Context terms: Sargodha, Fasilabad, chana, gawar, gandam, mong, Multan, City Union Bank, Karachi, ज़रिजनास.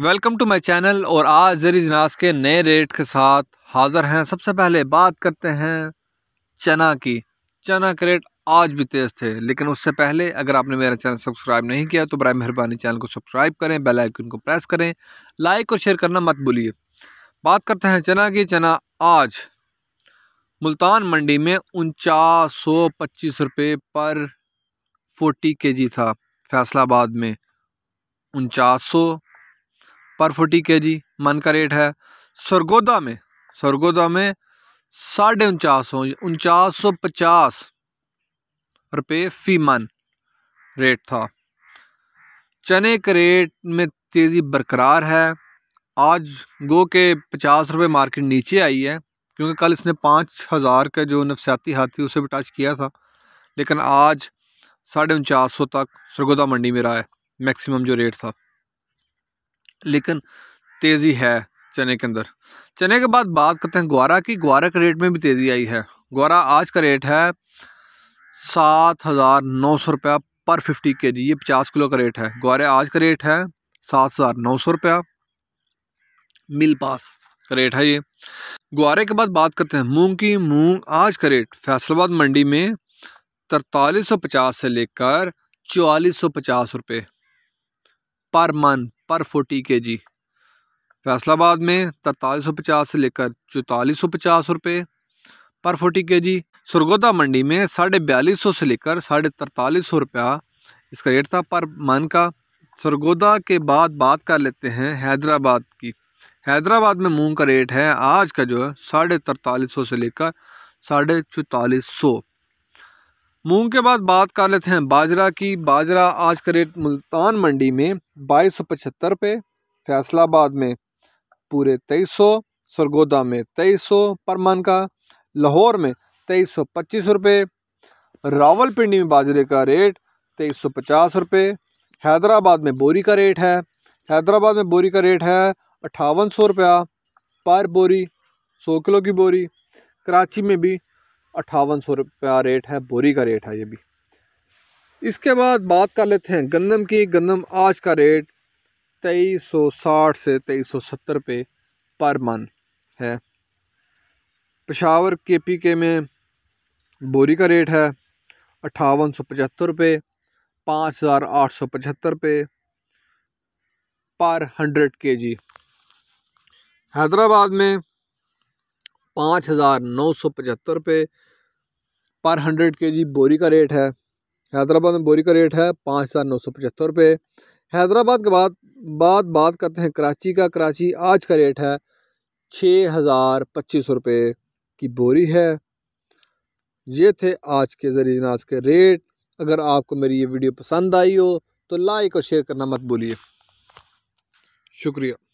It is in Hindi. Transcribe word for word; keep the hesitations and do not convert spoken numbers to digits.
Welcome to my channel. और आज ज़रिजनास के नए रेट के साथ हाज़र हैं। सबसे पहले बात करते हैं चना की। चना के रेट आज भी तेज़ थे, लेकिन उससे पहले अगर आपने मेरा चैनल सब्सक्राइब नहीं किया तो बराए मेहरबानी चैनल को सब्सक्राइब करें, बेल आइकन को प्रेस करें, लाइक और शेयर करना मत भूलिए। बात करते हैं चना की। चना आज मुल्तान मंडी में उनचास सौ पच्चीस रुपये पर फोर्टी के जी था। फैसलाबाद में उनचास सौ पर फोर्टी के जी मन का रेट है। सरगोदा में सरगोदा में साढ़े उनचास सौ उनचास सौ पचास रुपये फ़ी मन रेट था। चने के रेट में तेज़ी बरकरार है। आज गो के पचास रुपये मार्केट नीचे आई है, क्योंकि कल इसने पाँच हज़ार का जो नफसियाती हाथ थी उसे भी टच किया था, लेकिन आज साढ़े उनचास सौ तक सरगोदा मंडी में रहा है मैक्सिमम जो रेट था, लेकिन तेज़ी है चने के अंदर। चने के बाद बात करते हैं ग्वारा की। ग्वारा के रेट में भी तेज़ी आई है। ग्वारा आज का रेट है सात हज़ार नौ सौ रुपया पर फिफ्टी के जी। ये पचास किलो का रेट है। ग्वारे आज का रेट है सात हज़ार नौ सौ रुपया मिल पास का रेट है। ये ग्वारे के बाद बात करते हैं मूंग की। मूंग आज का रेट फैसलाबाद मंडी में तरतालीस सौ पचास से लेकर चवालीस सौ पचास रुपये पर मन पर फोर्टी के जी। फैसलाबाद में तरतालीस सौ पचास से लेकर चौतालीस सौ पचास रुपये पर फोर्टी के जी। सरगोदा मंडी में साढ़े बयालीस सौ से लेकर साढ़े तरतालीस सौ रुपया इसका रेट था पर मन का। सरगोदा के बाद बात कर लेते हैं हैदराबाद की। हैदराबाद में मूंग का रेट है आज का जो है साढ़े तरतालीस सौ से लेकर साढ़े चौतालीस सौ। मूंग के बाद बात कर लेते हैं बाजरा की। बाजरा आज का रेट मुल्तान मंडी में बाईस सौ पचहत्तर रुपये, फैसलाबाद में पूरे तेईस सौ, सरगोदा में तेईस सौ पर मन का, लाहौर में तेईस सौ पच्चीस रुपये, रावलपिंडी में बाजरे का रेट तेईस सौ पचास रुपये। हैदराबाद में बोरी का रेट है हैदराबाद में बोरी का रेट है अट्ठावन सौ रुपया पर बोरी, सौ किलो की बोरी। कराची में भी अट्ठावन सौ रुपया रेट है, बोरी का रेट है ये भी। इसके बाद बात कर लेते हैं गंदम की। गंदम आज का रेट तेईस सौ साठ से तेईस सौ सत्तर रुपये पर मन है। पेशावर के पी के में बोरी का रेट है अट्ठावन सौ पचहत्तर रुपये, पाँच हज़ार आठ सौ पचहत्तर रुपये पर हंड्रेड के जी। हैदराबाद में पाँच हज़ार नौ सौ पचहत्तर रुपये पर हंड्रेड के जी बोरी का रेट है। हैदराबाद में बोरी का रेट है पाँच हज़ार नौ सौ पचहत्तर रुपये। हैदराबाद के बाद बात बात करते हैं कराची का। कराची आज का रेट है छः हज़ार पच्चीस रुपये की बोरी है। ये थे आज के ज़रिजनास के रेट। अगर आपको मेरी ये वीडियो पसंद आई हो तो लाइक और शेयर करना मत भूलिए। शुक्रिया।